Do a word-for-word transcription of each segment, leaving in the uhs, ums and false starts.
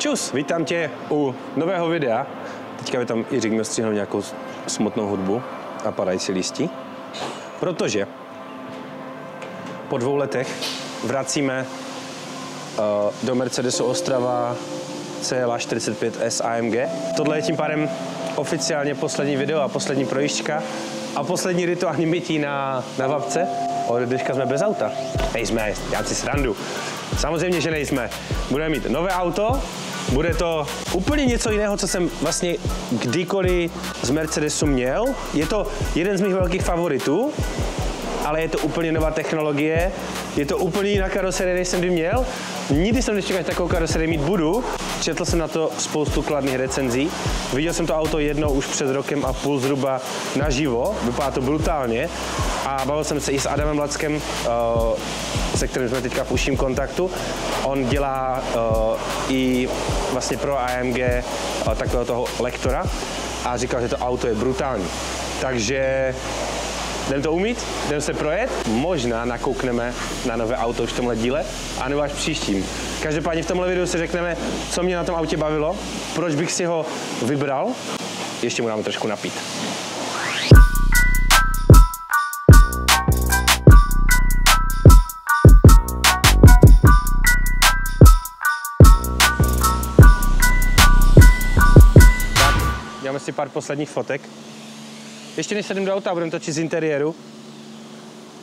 Čus, vítám tě u nového videa. Teďka mi tam Jirik nastřihnul nějakou smutnou hudbu a padají si lístí. Protože po dvou letech vracíme uh, do Mercedesu Ostrava C L A čtyřicet pět S A M G. Tohle je tím pádem oficiálně poslední video a poslední projížďka a poslední rituální mytí na, na vapce. Od dneška jsme bez auta. Nejsme, já si srandu. Samozřejmě, že nejsme. Budeme mít nové auto, bude to úplně něco jiného, co jsem vlastně kdykoliv z Mercedesu měl. Je to jeden z mých velkých favoritů, ale je to úplně nová technologie, je to úplně jiná karoserie, než jsem kdy měl. Nikdy jsem nečekal, že takovou karoserii mít budu. Četl jsem na to spoustu kladných recenzí. Viděl jsem to auto jednou už před rokem a půl zhruba naživo. Vypadá to brutálně. A bavil jsem se i s Adamem Lackem, se kterým jsme teďka v užším kontaktu. On dělá i vlastně pro A M G takového toho lektora a říkal, že to auto je brutální. Takže jdeme to umít, jdeme se projet, možná nakoukneme na nové auto už v tomhle díle, anebo až příštím. Každopádně v tomhle videu si řekneme, co mě na tom autě bavilo, proč bych si ho vybral, ještě mu dáme trošku napít. Tak, děláme si pár posledních fotek. Ještě než sedím do auta a budeme točit z interiéru.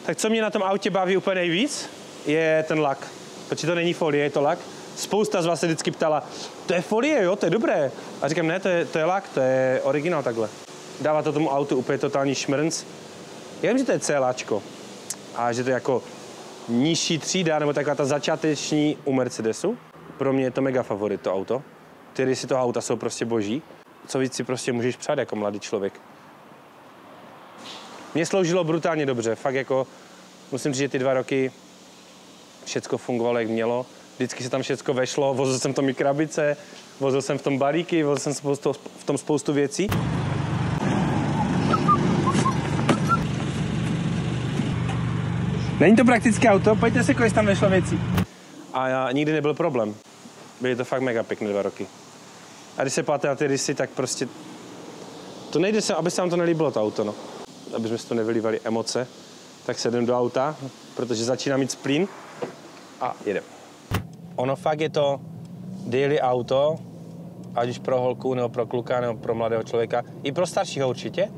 Tak co mě na tom autě baví úplně nejvíc, je ten lak. Protože to není folie, je to lak. Spousta z vás se vždycky ptala, to je folie, jo, to je dobré. A říkám, ne, to je, to je lak, to je originál takhle. Dává to tomu autu úplně totální šmrnc. Já vím, že to je CLAčko a že to je jako nižší třída, nebo taková ta začáteční u Mercedesu. Pro mě je to mega favorit, to auto. Ty rysy toho auta jsou prostě boží. Co víc si prostě můžeš přát jako mladý člověk. Mně sloužilo brutálně dobře, fakt jako, musím říct, že ty dva roky všecko fungovalo, jak mělo. Vždycky se tam všecko vešlo, vozil jsem v tom i krabice, vozil jsem v tom balíky, vozil jsem spoustu, v tom spoustu věcí. Není to praktické auto, pojďte se, kolik tam vešlo věcí. A já, nikdy nebyl problém. Byly to fakt mega pěkné dva roky. A když se páte na ty rysy, tak prostě to nejde se, aby se vám to nelíbilo, to auto, no. Aby jsme si to nevylívali emoce, tak se jdem do auta, protože začíná mít splín a jedem. Ono fakt je to daily auto, ať už pro holku, nebo pro kluka, nebo pro mladého člověka, i pro staršího určitě.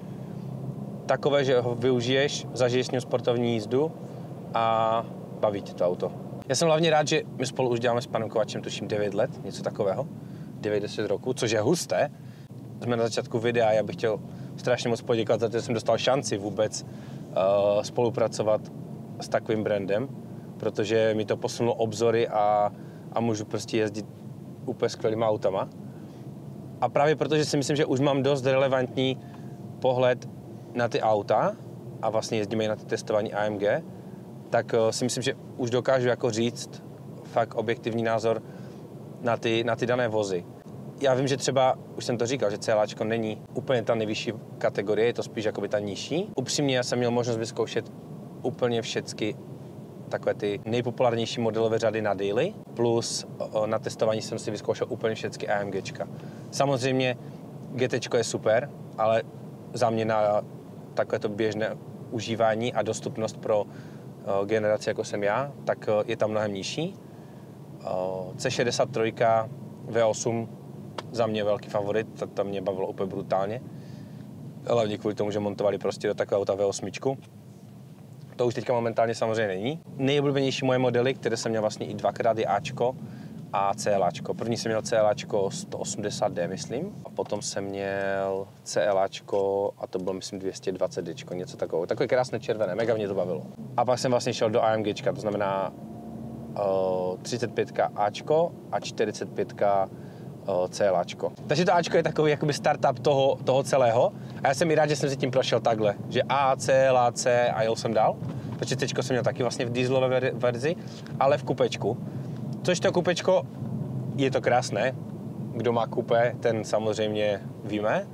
Takové, že ho využiješ, zažiješ s ním sportovní jízdu a baví tě to auto. Já jsem hlavně rád, že my spolu už děláme s panem Kováčem, tuším devět let, něco takového, devět deset roků, což je husté. Jsme na začátku videa, já bych chtěl strašně moc poděkovat za to, že jsem dostal šanci vůbec uh, spolupracovat s takovým brandem, protože mi to posunulo obzory a, a můžu prostě jezdit úplně skvělýma autama. A právě protože si myslím, že už mám dost relevantní pohled na ty auta a vlastně jezdíme i na ty testování A M G, tak uh, si myslím, že už dokážu jako říct fakt objektivní názor na ty, na ty dané vozy. Já vím, že třeba, už jsem to říkal, že CLAčko není úplně ta nejvyšší kategorie, je to spíš jakoby ta nižší. Upřímně já jsem měl možnost vyzkoušet úplně všechny takové ty nejpopulárnější modelové řady na daily, plus na testování jsem si vyzkoušel úplně všechny AMGčka. Samozřejmě GTčko je super, ale za mě na takovéto běžné užívání a dostupnost pro generaci, jako jsem já, tak je tam mnohem nižší. C šedesát tři, V osm, za mě velký favorit, to mě bavilo úplně brutálně. Hlavně kvůli tomu, že montovali prostě do takového auta V osm. To už teďka momentálně samozřejmě není. Nejoblíbenější moje modely, které jsem měl vlastně i dvakrát, je Ačko a CLAčko. První jsem měl CLAčko sto osmdesát D, myslím. A potom jsem měl CLAčko, a to bylo myslím dvě stě dvacet D, něco takového. Takové krásné červené, mega mě to bavilo. A pak jsem vlastně šel do AMGčka, to znamená uh, třicet pět Ačko a čtyřicet pět CLAčko. Takže to Ačko je takový jakoby startup toho, toho celého a já jsem i rád, že jsem si tím prošel takhle, že A, C, L, C a jel jsem dál, protože Céčko jsem měl taky vlastně v dieselové verzi, ale v kupečku, což to kupečko je to krásné, kdo má kupé, ten samozřejmě víme,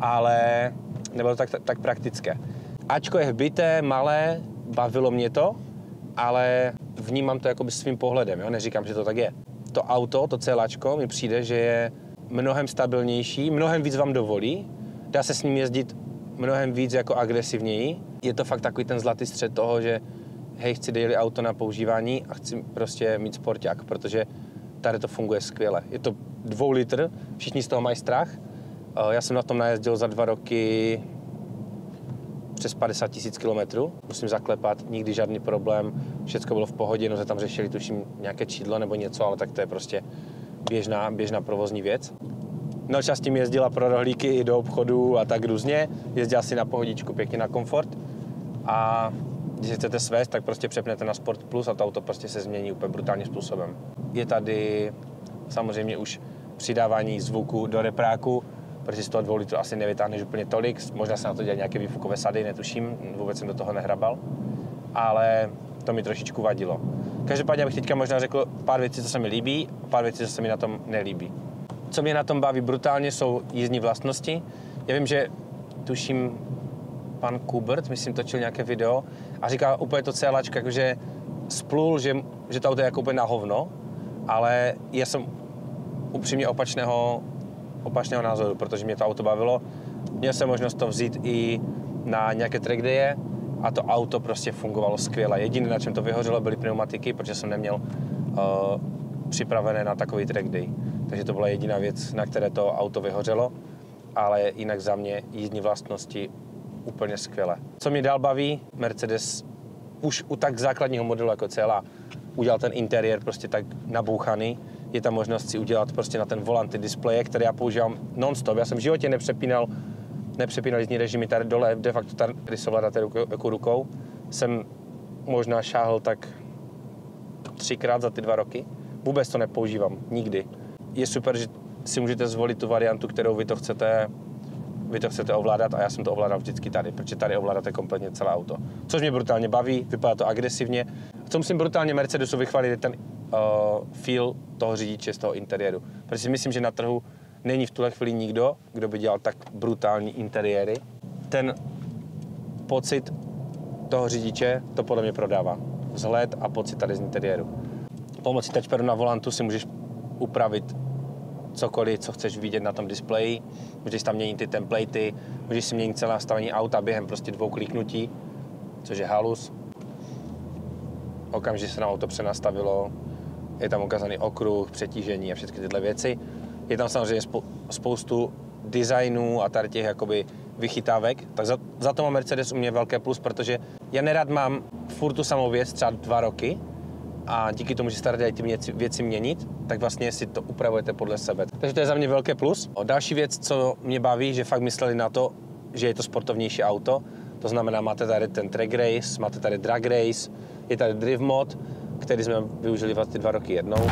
ale nebylo to tak, tak praktické. Ačko je hbité, malé, bavilo mě to, ale vnímám to jakoby svým pohledem, jo? Neříkám, že to tak je. to auto, to CLAčko, mi přijde, že je mnohem stabilnější, mnohem víc vám dovolí, dá se s ním jezdit mnohem víc jako agresivněji. Je to fakt takový ten zlatý střed toho, že hej, chci daily auto na používání a chci prostě mít sporták, protože tady to funguje skvěle. Je to dvou litr, všichni z toho mají strach. Já jsem na tom najezdil za dva roky přes padesát tisíc kilometrů. Musím zaklepat, nikdy žádný problém, všechno bylo v pohodě, no se tam řešili tuším nějaké čidlo nebo něco, ale tak to je prostě běžná, běžná provozní věc. No čas tím jezdila pro rohlíky i do obchodu a tak různě. Jezdila si na pohodičku, pěkně na komfort. A když si chcete svést, tak prostě přepnete na Sport Plus a to auto prostě se změní úplně brutálním způsobem. Je tady samozřejmě už přidávání zvuku do repráku, protože z toho dvou litru asi nevytáhneš úplně tolik, možná se na to dělat nějaké výfukové sady, netuším, vůbec jsem do toho nehrabal, ale to mi trošičku vadilo. Každopádně bych teďka možná řekl pár věcí, co se mi líbí, pár věcí, co se mi na tom nelíbí. Co mě na tom baví brutálně, jsou jízdní vlastnosti. Já vím, že tuším pan Kubrt, myslím, točil nějaké video a říká úplně to CLAčko, jakože splul, že, že to auto je jako úplně na hovno, ale já jsem upřímně opačného, opačného názoru, protože mě to auto bavilo. Měl jsem možnost to vzít i na nějaké trackdaye a to auto prostě fungovalo skvěle. Jediné, na čem to vyhořelo, byly pneumatiky, protože jsem neměl uh, připravené na takový trackday. Takže to byla jediná věc, na které to auto vyhořelo, ale jinak za mě jízdní vlastnosti úplně skvěle. Co mě dál baví, Mercedes už u tak základního modelu jako C L A udělal ten interiér prostě tak nabouchaný. Je tam možnost si udělat prostě na ten volant ty displeje, které já používám non-stop. Já jsem v životě nepřepínal, nepřepínal jízdní režimy tady dole, de facto tady rysoval na té rukou, rukou. Jsem možná šáhl tak třikrát za ty dva roky. Vůbec to nepoužívám, nikdy. Je super, že si můžete zvolit tu variantu, kterou vy to chcete, vy to chcete ovládat a já jsem to ovládal vždycky tady, protože tady ovládáte kompletně celé auto. Což mě brutálně baví, vypadá to agresivně. Co musím brutálně Mercedesu vychválit, je ten uh, feel toho řidiče z toho interiéru. Protože si myslím, že na trhu není v tuhle chvíli nikdo, kdo by dělal tak brutální interiéry. Ten pocit toho řidiče to podle mě prodává. Vzhled a pocit tady z interiéru. Pomocí touchpadu na volantu si můžeš upravit cokoliv, co chceš vidět na tom displeji. Můžeš tam měnit ty templatey, můžeš si měnit celé nastavení auta během prostě dvou kliknutí, což je halus. Okamžitě se na auto přenastavilo, je tam ukázaný okruh, přetížení a všechny tyhle věci. Je tam samozřejmě spoustu designů a tady těch jakoby vychytávek, tak za, za to má Mercedes u mě velké plus, protože já nerad mám furt tu samou věc třeba dva roky, a díky tomu, že se tady dají ty věci, věci měnit, tak vlastně si to upravujete podle sebe. Takže to je za mě velké plus. O, další věc, co mě baví, že fakt mysleli na to, že je to sportovnější auto. To znamená, máte tady ten track race, máte tady drag race, je tady drift mod, který jsme využili vlastně dva roky jednou.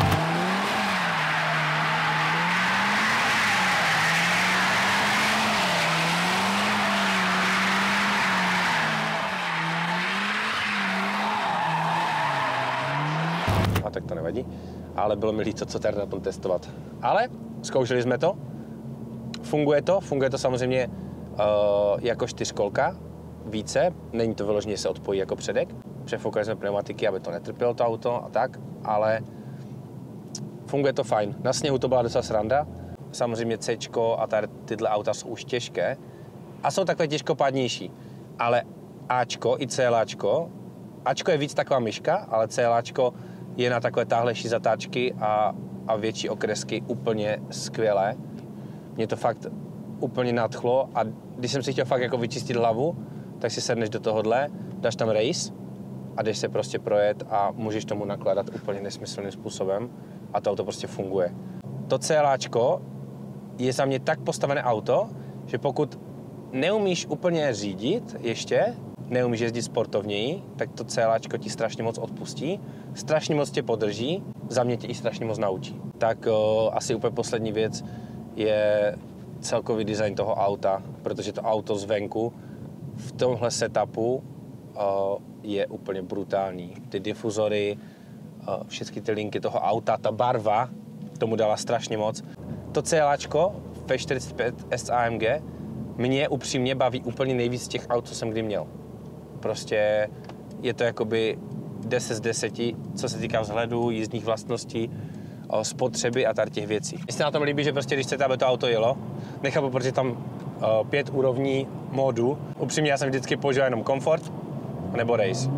Tak to nevadí, ale bylo mi líto, co tady na tom testovat. Ale zkoušeli jsme to, funguje to, funguje to samozřejmě uh, jako čtyřkolka, více, není to vyloženě, se odpojí jako předek. Přefoukali jsme pneumatiky, aby to netrpělo to auto a tak, ale funguje to fajn. Na sněhu to byla docela sranda, samozřejmě Céčko a tady tyhle auta jsou už těžké a jsou takhle těžkopádnější, ale Ačko i CLAčko, Ačko je víc taková myška, ale CLAčko je na takové táhlejší zatáčky a, a větší okresky úplně skvělé. Mě to fakt úplně nadchlo a když jsem si chtěl fakt jako vyčistit hlavu, tak si sedneš do tohohle, dáš tam race a jdeš se prostě projet a můžeš tomu nakládat úplně nesmyslným způsobem a to auto prostě funguje. To CLAčko je za mě tak postavené auto, že pokud neumíš úplně řídit ještě, neumíš jezdit sportovněji, tak to CLAčko ti strašně moc odpustí, strašně moc tě podrží, za mě tě i strašně moc naučí. Tak o, asi úplně poslední věc je celkový design toho auta, protože to auto zvenku v tomhle setupu o, je úplně brutální. Ty difuzory, o, všechny ty linky toho auta, ta barva tomu dala strašně moc. To CLAčko V čtyřicet pět S A M G mě upřímně baví úplně nejvíc těch aut, co jsem kdy měl. Prostě je to jakoby deset z deseti, co se týká vzhledu, jízdních vlastností spotřeby a tady těch věcí. Mně se na tom líbí, že prostě když chcete, aby to auto jelo, nechápu, protože tam pět úrovní módu. Upřímně, já jsem vždycky používal jenom komfort nebo race.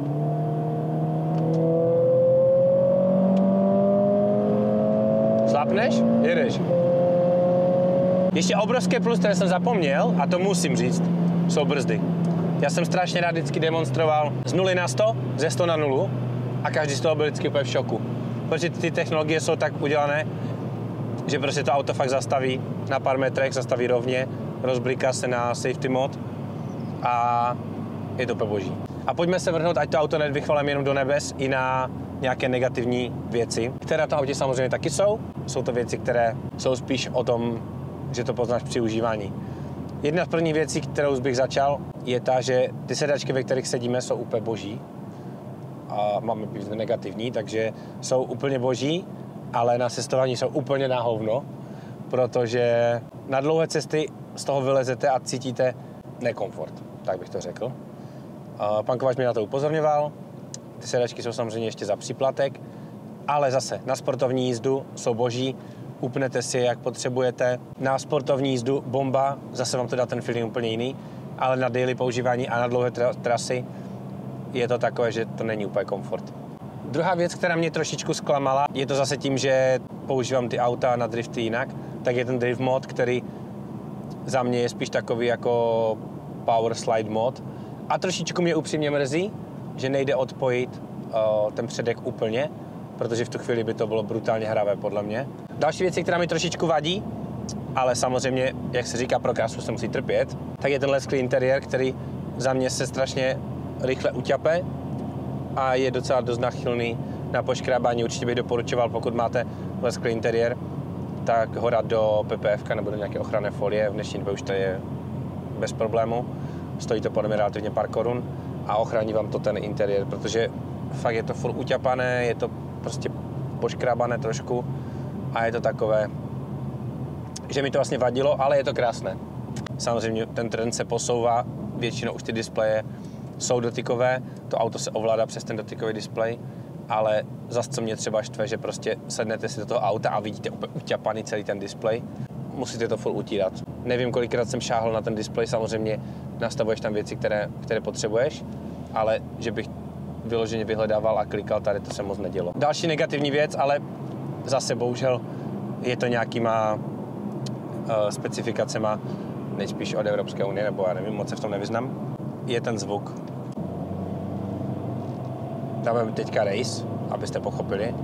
Šlápneš, jedeš. Ještě obrovské plus, které jsem zapomněl, a to musím říct, jsou brzdy. Já jsem strašně rád vždycky demonstroval z nuly na sto, ze sto na nulu a každý z toho byl vždycky úplně v šoku. Protože ty technologie jsou tak udělané, že prostě to auto fakt zastaví na pár metrech, zastaví rovně, rozbliká se na safety mod a je to úplně boží. A pojďme se vrhnout, ať to auto nevychvalujeme jenom do nebes, i na nějaké negativní věci, které na tom autě samozřejmě taky jsou. Jsou to věci, které jsou spíš o tom, že to poznáš při užívání. Jedna z prvních věcí, kterou bych začal, je ta, že ty sedačky, ve kterých sedíme, jsou úplně boží. A máme být negativní, takže jsou úplně boží, ale na cestování jsou úplně na hovno, protože na dlouhé cesty z toho vylezete a cítíte nekomfort, tak bych to řekl. Pankováč mě na to upozorňoval, ty sedačky jsou samozřejmě ještě za příplatek, ale zase na sportovní jízdu jsou boží, upnete si je, jak potřebujete. Na sportovní jízdu bomba, zase vám to dá ten feeling úplně jiný, ale na daily používání a na dlouhé trasy je to takové, že to není úplně komfort. Druhá věc, která mě trošičku zklamala, je to zase tím, že používám ty auta na drifty jinak, tak je ten drift mod, který za mě je spíš takový jako power slide mod. A trošičku mě upřímně mrzí, že nejde odpojit uh, ten předek úplně, protože v tu chvíli by to bylo brutálně hravé podle mě. Další věc, která mi trošičku vadí, ale samozřejmě, jak se říká, pro krásu se musí trpět, tak je tenhle lesklý interiér, který za mě se strašně rychle uťape a je docela dost nachylný na poškrábání. Určitě bych doporučoval, pokud máte lesklý interiér, tak ho dát do P P F nebo do nějaké ochranné folie. V dnešní době už to je bez problému. Stojí to podle mě relativně pár korun a ochrání vám to ten interiér, protože fakt je to furt uťapané, je to prostě poškrábané trošku a je to takové, že mi to vlastně vadilo, ale je to krásné. Samozřejmě ten trend se posouvá, většinou už ty displeje jsou dotykové, to auto se ovládá přes ten dotykový displej, ale zase co mě třeba štve, že prostě sednete si do toho auta a vidíte úplně uťapaný celý ten displej. Musíte to furt utírat. Nevím, kolikrát jsem šáhl na ten displej, samozřejmě nastavuješ tam věci, které, které potřebuješ, ale že bych vyloženě vyhledával a klikal tady, to se moc nedělo. Další negativní věc, ale zase bohužel je to nějakýma uh, specifikacema, nejspíš od Evropské unie, nebo já nevím, moc se v tom nevyznám, je ten zvuk. Dáme teďka race, abyste pochopili.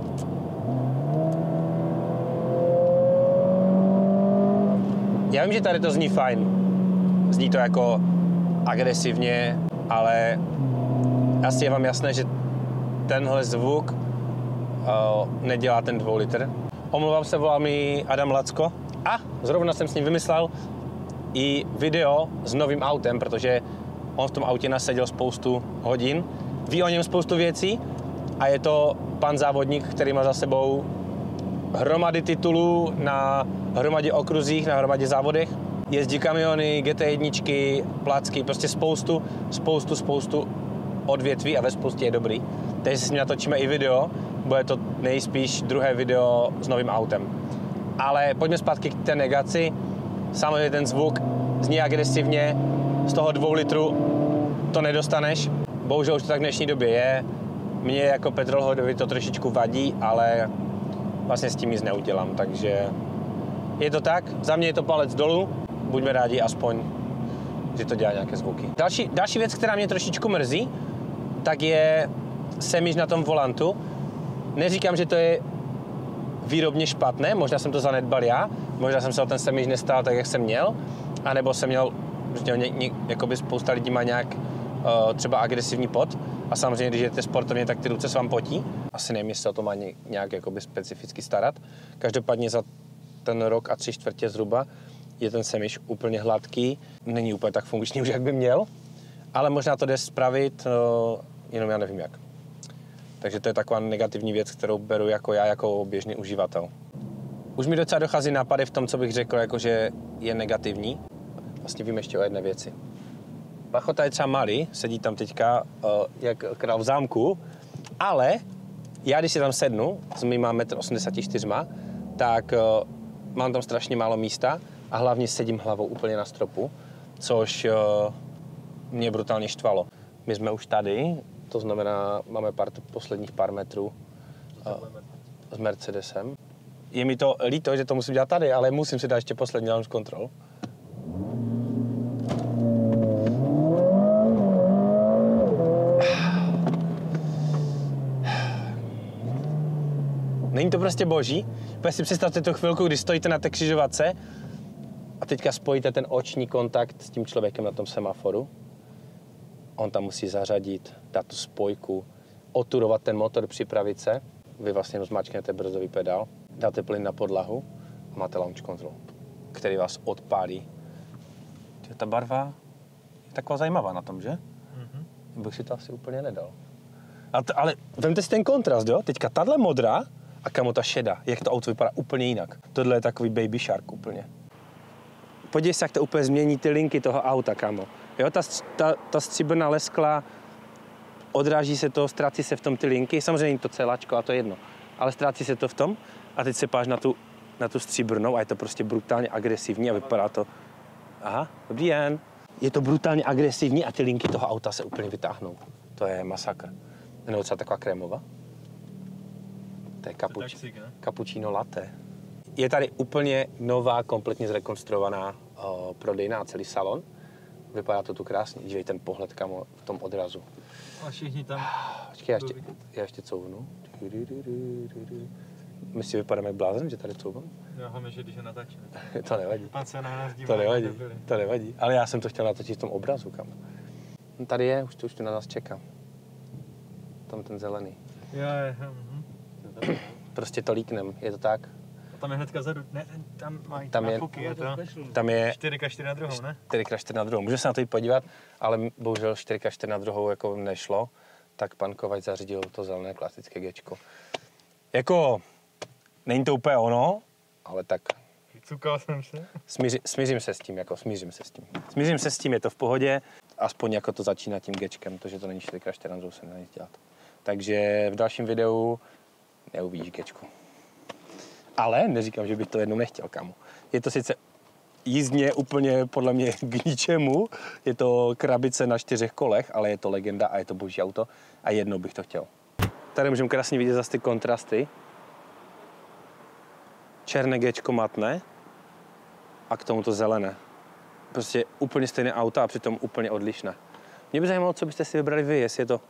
Já vím, že tady to zní fajn. Zní to jako agresivně, ale asi je vám jasné, že tenhle zvuk uh, nedělá ten dvoulitr. Omlouvám se, volá mi Adam Lacko a zrovna jsem s ním vymyslel i video s novým autem, protože on v tom autě naseděl spoustu hodin, ví o něm spoustu věcí a je to pan závodník, který má za sebou hromady titulů na hromadě okruzích, na hromadě závodech. Jezdí kamiony, G T jedna, placky, prostě spoustu, spoustu, spoustu odvětví a ve spoustě je dobrý. Teď si natočíme i video, bude to nejspíš druhé video s novým autem. Ale pojďme zpátky k té negaci. Samozřejmě ten zvuk zní agresivně, z toho dvou litru to nedostaneš. Bohužel už to tak v dnešní době je. Mně jako petrolheadovi to trošičku vadí, ale vlastně s tím nic neudělám, takže je to tak. Za mě je to palec dolů, buďme rádi aspoň, že to dělá nějaké zvuky. Další, další věc, která mě trošičku mrzí, tak je semiž na tom volantu. Neříkám, že to je výrobně špatné, možná jsem to zanedbal já, možná jsem se o ten semiž nestál tak, jak jsem měl, anebo jsem měl, ně, ně, jakoby spousta lidí má nějak uh, třeba agresivní pot a samozřejmě, když jdete sportovně, tak ty ruce se vám potí. Asi nevím, jestli o to má ně, nějak jakoby specificky starat. Každopádně za ten rok a tři čtvrtě zhruba je ten semiž úplně hladký, není úplně tak funkční už, jak by měl, ale možná to jde spravit, no, jenom já nevím jak. Takže to je taková negativní věc, kterou beru jako já, jako běžný uživatel. Už mi docela dochází nápady v tom, co bych řekl, jako že je negativní. Vlastně vím ještě o jedné věci. Bachota je třeba malý, sedí tam teďka uh, jak král v zámku, ale Já když si tam sednu s mýma metr osmdesát čtyři, tak uh, mám tam strašně málo místa a hlavně sedím hlavou úplně na stropu, což uh, mě brutálně štvalo. My jsme už tady, to znamená, máme pár, posledních pár metrů uh, s Mercedesem. Je mi to líto, že to musím dělat tady, ale musím si dát ještě poslední launch control. Není to prostě boží? Když si představte tu chvilku, kdy stojíte na té křižovatce a teďka spojíte ten oční kontakt s tím člověkem na tom semaforu. On tam musí zařadit, dát tu spojku, oturovat ten motor, připravit se. Vy vlastně jenom zmáčknete brzdový pedál, dáte plyn na podlahu a máte launch control, který vás odpálí. Ta barva je taková zajímavá na tom, že? Mm-hmm. Bych si to asi úplně nedal. Ale, ale vemte si ten kontrast, jo? Teďka tahle modrá a kamo ta šedá, jak to auto vypadá úplně jinak. Tohle je takový baby shark úplně. Podívej se, jak to úplně změní ty linky toho auta, kamo. Jo, ta, ta, ta stříbrná leskla, odráží se to, ztrácí se v tom ty linky, samozřejmě to celáčko a to je jedno, ale ztrácí se to v tom a teď se páš na tu, na tu stříbrnou a je to prostě brutálně agresivní a vypadá to... Aha, dobrý den. Je to brutálně agresivní a ty linky toho auta se úplně vytáhnou. To je masakr. Jenom docela taková krémová. To je kapučino latte. Je tady úplně nová, kompletně zrekonstruovaná o, prodejná, celý salon. Vypadá to tu krásně. Dívej ten pohled, kamo, v tom odrazu. A všichni tam... Počkej, já ještě, já ještě couvnu. My si vypadáme jak blázen, že tady couvám? Já hlavně, že když je natáčíme. To nevadí. Pan se na nás dívá, to nevadí, to nevadí. Ale já jsem to chtěl natočit v tom obrazu, kamo. No, tady je, už to, už to na nás čeká. Tam ten zelený. Jo, jo. Prostě to líknem, je to tak? Tam je hnedka zadu, ne, tam mají tam je, nafuky, je to, tam je čtyři krát čtyři na druhou, ne? čtyři krát čtyři na druhou, můžu se na to jít podívat, ale bohužel čtyři krát čtyři na druhou jako nešlo, tak pan Kováč zařídil to zelené klasické Géčko. Jako, není to úplně ono, ale tak... Cukal jsem se? Smíři, smířím se s tím, jako smířím se s tím. Smířím se s tím, je to v pohodě, aspoň jako to začíná tím Géčkem, to, že to není čtyři krát čtyři na druhou, se nedá nic dělat. Takže v dalším videu neuvidíš Géčku. Ale neříkám, že bych to jednou nechtěl, kamo. Je to sice jízdně úplně podle mě k ničemu, je to krabice na čtyřech kolech, ale je to legenda a je to boží auto a jednou bych to chtěl. Tady můžeme krásně vidět zase ty kontrasty. Černé Géčko matné a k tomu to zelené. Prostě úplně stejné auta a přitom úplně odlišné. Mě by zajímalo, co byste si vybrali vy, jestli je to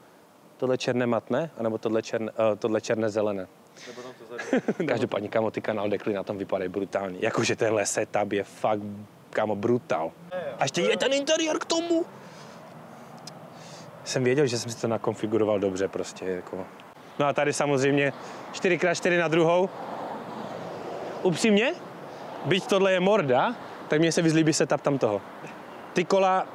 tohle černé matné, anebo tohle černé, tohle černé zelené. Každopádně, kamo, ty kanál dekly na tom vypadají brutálně. Jakože tenhle setup je fakt, kamo, brutál. A ještě je ten interiér k tomu. Jsem věděl, že jsem si to nakonfiguroval dobře prostě. Jako. No a tady samozřejmě čtyři krát čtyři na druhou. Upřímně, byť tohle je morda, tak mně se vyzlíbí setup tam toho. Ty kola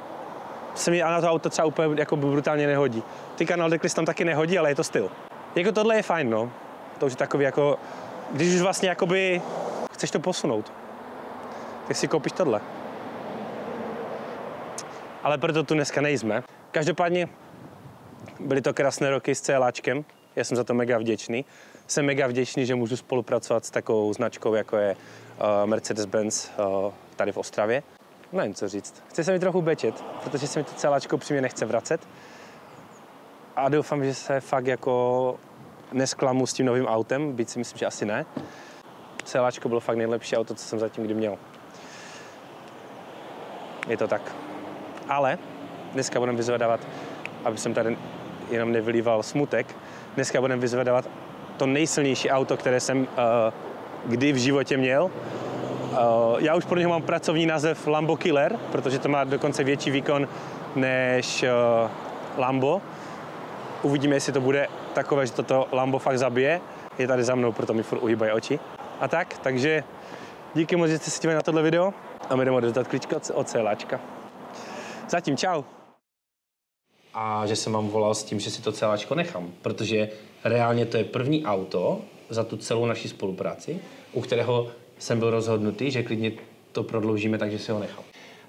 se mi na to auto třeba úplně jako brutálně nehodí. Ty kanál dekly se tam taky nehodí, ale je to styl. Jako tohle je fajn, no. To už je takový jako, když už vlastně jakoby chceš to posunout, tak si koupíš tohle. Ale proto tu dneska nejsme. Každopádně byly to krásné roky s CLAčkem, já jsem za to mega vděčný. Jsem mega vděčný, že můžu spolupracovat s takovou značkou, jako je uh, Mercedes-Benz uh, tady v Ostravě. Nevím, co říct. Chce se mi trochu bečet, protože se mi to CLAčko přímě nechce vracet. A doufám, že se fakt jako nesklamu s tím novým autem, byť si myslím, že asi ne. CLAčko bylo fakt nejlepší auto, co jsem zatím kdy měl. Je to tak. Ale dneska budeme vyzvedávat, aby jsem tady jenom nevylíval smutek, dneska budeme vyzvedávat to nejsilnější auto, které jsem uh, kdy v životě měl. Uh, já už pro něho mám pracovní název Lambo Killer, protože to má dokonce větší výkon než uh, Lambo. Uvidíme, jestli to bude takové, že toto Lambo fakt zabije. Je tady za mnou, proto mi furt uhýbají oči. A tak, takže díky moc, že jste se dívali na tohle video a my jdeme odevzdat klíčko od CLAčka. Zatím čau. A že jsem vám volal s tím, že si to CLAčko nechám, protože reálně to je první auto za tu celou naši spolupráci, u kterého jsem byl rozhodnutý, že klidně to prodloužíme, takže si ho nechám.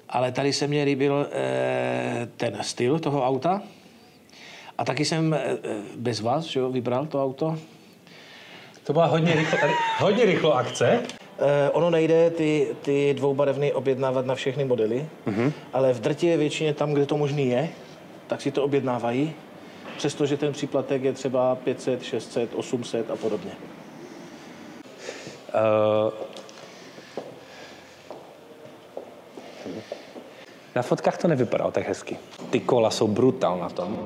Ale tady se mně líbil eh, ten styl toho auta. A taky jsem bez vás, že jo, vybral to auto. To byla hodně rychlo, hodně rychlo akce. Eh, ono nejde ty, ty dvoubarevné objednávat na všechny modely, mm-hmm. ale v drtě většině tam, kde to možný je, tak si to objednávají, přestože ten příplatek je třeba pět set, šest set, osm set a podobně. Uh... Na fotkách to nevypadalo tak hezky. Ty kola jsou brutál na tom.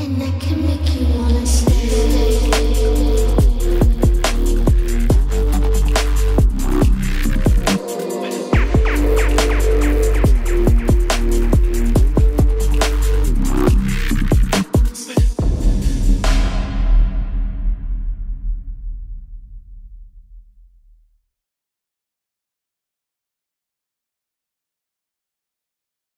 And that can make you wanna stay.